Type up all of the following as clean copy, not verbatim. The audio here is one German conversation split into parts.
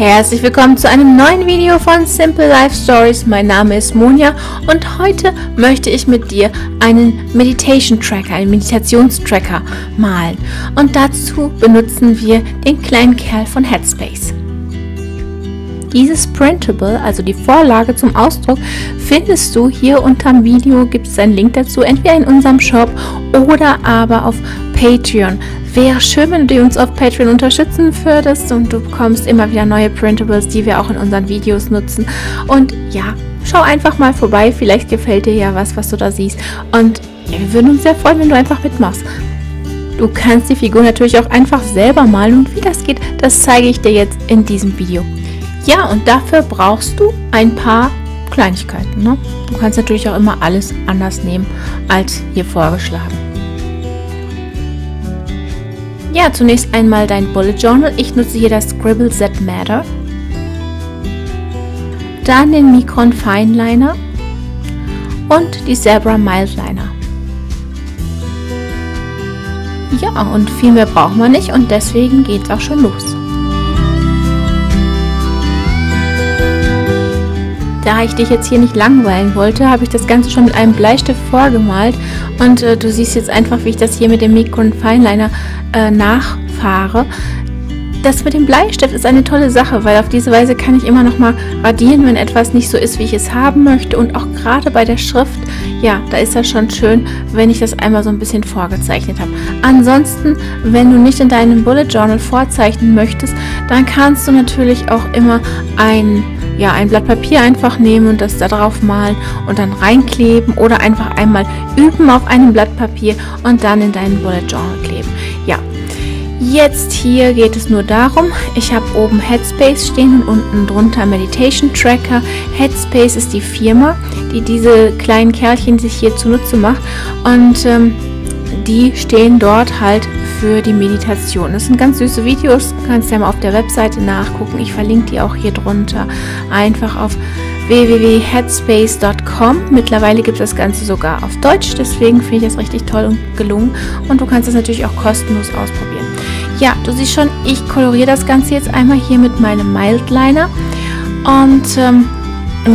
Herzlich willkommen zu einem neuen Video von Simple Life Stories. Mein Name ist Monja und heute möchte ich mit dir einen Meditation-Tracker, einen Meditationstracker malen. Und dazu benutzen wir den kleinen Kerl von Headspace. Dieses Printable, also die Vorlage zum Ausdruck, findest du hier unterm Video, gibt es einen Link dazu, entweder in unserem Shop oder aber auf Patreon. Wäre schön, wenn du uns auf Patreon unterstützen würdest und du bekommst immer wieder neue Printables, die wir auch in unseren Videos nutzen. Und ja, schau einfach mal vorbei, vielleicht gefällt dir ja was du da siehst. Und ja, wir würden uns sehr freuen, wenn du einfach mitmachst. Du kannst die Figur natürlich auch einfach selber malen und wie das geht, das zeige ich dir jetzt in diesem Video. Ja, und dafür brauchst du ein paar Kleinigkeiten, ne? Du kannst natürlich auch immer alles anders nehmen, als hier vorgeschlagen. Ja, zunächst einmal dein Bullet Journal. Ich nutze hier das Scribbles that Matter. Dann den Micron Fineliner und die Zebra Mildliner. Ja, und viel mehr braucht man nicht und deswegen geht's auch schon los. Da ich dich jetzt hier nicht langweilen wollte, habe ich das Ganze schon mit einem Bleistift vorgemalt und du siehst jetzt einfach, wie ich das hier mit dem Micron Fineliner nachfahre. Das mit dem Bleistift ist eine tolle Sache, weil auf diese Weise kann ich immer noch mal radieren, wenn etwas nicht so ist, wie ich es haben möchte, und auch gerade bei der Schrift, ja, da ist das schon schön, wenn ich das einmal so ein bisschen vorgezeichnet habe. Ansonsten, wenn du nicht in deinem Bullet Journal vorzeichnen möchtest, dann kannst du natürlich auch immer ein Blatt Papier einfach nehmen und das da drauf malen und dann reinkleben oder einfach einmal üben auf einem Blatt Papier und dann in deinen Bullet Journal kleben. Ja, jetzt hier geht es nur darum, ich habe oben Headspace stehen und unten drunter Meditation Tracker. Headspace ist die Firma, die diese kleinen Kerlchen sich hier zunutze macht und die stehen dort halt für die Meditation. Das sind ganz süße Videos, kannst du ja mal auf der Webseite nachgucken. Ich verlinke die auch hier drunter. Einfach auf www.headspace.com. Mittlerweile gibt es das Ganze sogar auf Deutsch, deswegen finde ich das richtig toll und gelungen. Und du kannst das natürlich auch kostenlos ausprobieren. Ja, du siehst schon, ich koloriere das Ganze jetzt einmal hier mit meinem Mildliner. Und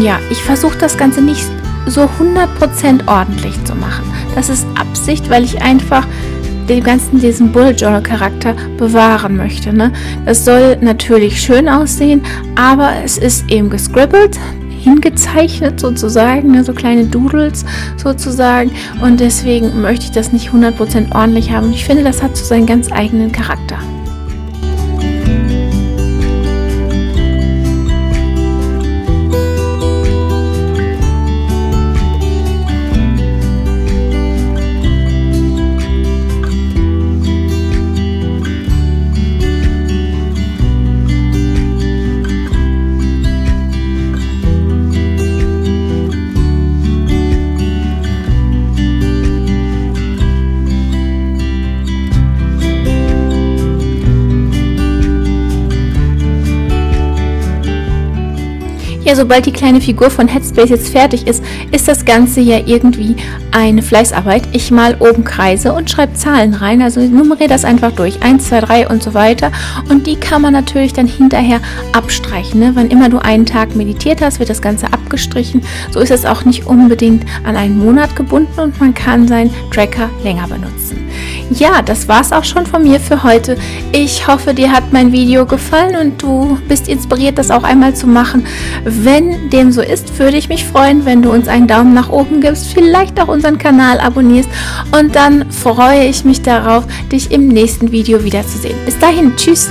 ja, ich versuche das Ganze nicht so 100% ordentlich zu machen. Das ist Absicht, weil ich einfach dem Ganzen diesen Bullet Journal Charakter bewahren möchte, ne? Das soll natürlich schön aussehen, aber es ist eben gescribbelt, hingezeichnet sozusagen, ne? So kleine Doodles sozusagen, und deswegen möchte ich das nicht 100% ordentlich haben. Ich finde, das hat so seinen ganz eigenen Charakter. Ja, sobald die kleine Figur von Headspace jetzt fertig ist, ist das Ganze ja irgendwie eine Fleißarbeit. Ich mal oben Kreise und schreibe Zahlen rein, also nummeriere das einfach durch. 1, 2, 3 und so weiter. Und die kann man natürlich dann hinterher abstreichen, ne? Wann immer du einen Tag meditiert hast, wird das Ganze abgestrichen. So ist es auch nicht unbedingt an einen Monat gebunden und man kann seinen Tracker länger benutzen. Ja, das war's auch schon von mir für heute. Ich hoffe, dir hat mein Video gefallen und du bist inspiriert, das auch einmal zu machen. Wenn dem so ist, würde ich mich freuen, wenn du uns einen Daumen nach oben gibst, vielleicht auch unseren Kanal abonnierst und dann freue ich mich darauf, dich im nächsten Video wiederzusehen. Bis dahin, tschüss!